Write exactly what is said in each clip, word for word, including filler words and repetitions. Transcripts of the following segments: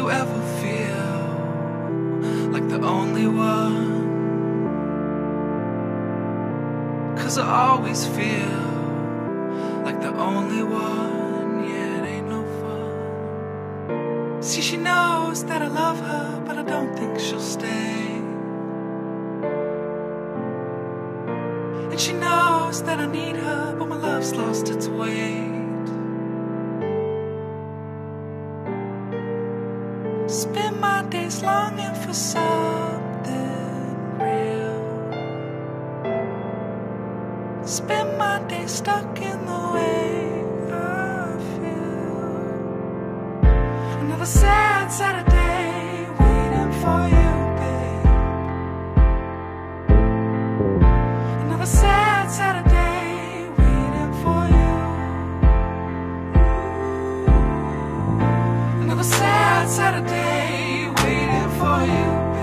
you ever feel like the only one? 'Cause I always feel like the only one, yeah, it ain't no fun. See, she knows that I love her, but I don't think she'll stay. And she knows that I need her, but my love's lost its weight. Spend my days longing for something real. Spend my days stuck in the way I feel. Another sad Saturday waiting for you. Saturday waiting for you. Another sad Saturday waiting for you, babe.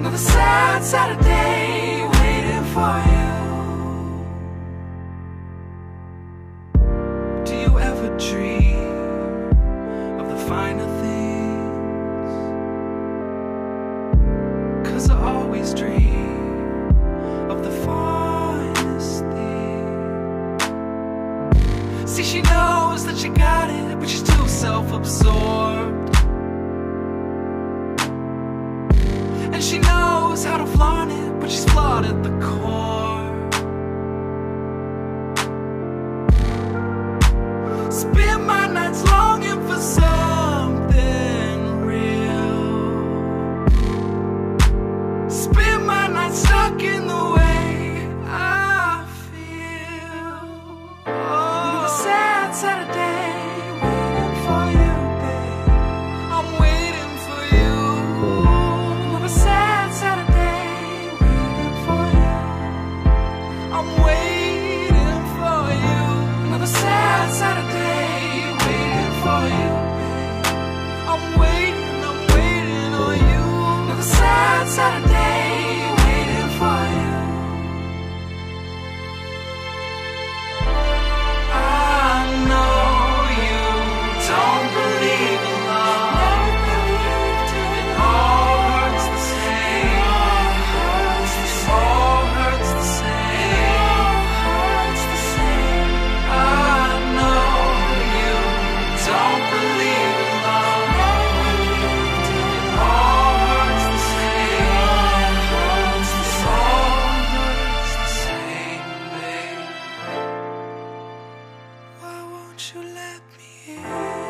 Another sad Saturday waiting for you. Do you ever dream of the finer things? 'Cause I always dream of the finest thing. See, she knows that she got it, but she's too self-absorbed. And she knows how to flaunt it, but she's flawed at the core. Spend my nights longing for something. Spend my night stuck in the way I feel. Oh, the sad Saturday waiting for you, babe. I'm waiting for you. The sad Saturday waiting for you. I'm waiting for you. Another sad Saturday waiting for you, babe. I'm waiting, I'm waiting on you. Another sad Saturday. You let me in.